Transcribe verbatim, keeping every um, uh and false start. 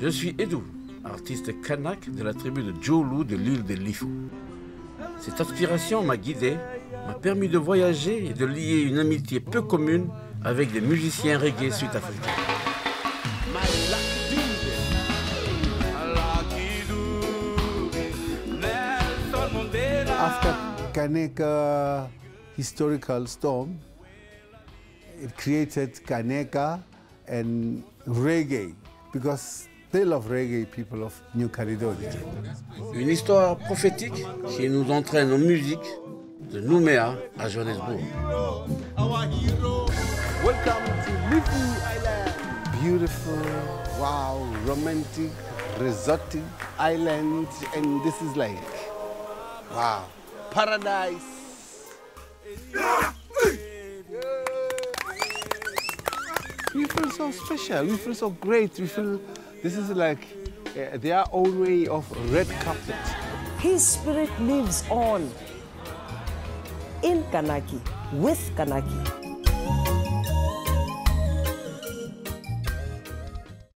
Je suis Edou, artiste Kanak de la tribu de Djoulou de l'île de Lifou. Cette inspiration m'a guidé, m'a permis de voyager et de lier une amitié peu commune avec des musiciens reggae sud-africains. After Kaneka historical storm, it created Kaneka and reggae, because they love reggae, people of New Caledonia. Une histoire prophétique qui nous entraîne en musique de Noumea à Johannesburg. Welcome to Lifou Island. Beautiful, wow, romantic, resorty island, and this is like, wow, paradise. We feel so special, we feel so great, we feel this is like uh, their own way of red carpet. His spirit lives on in Kanaki, with Kanaki.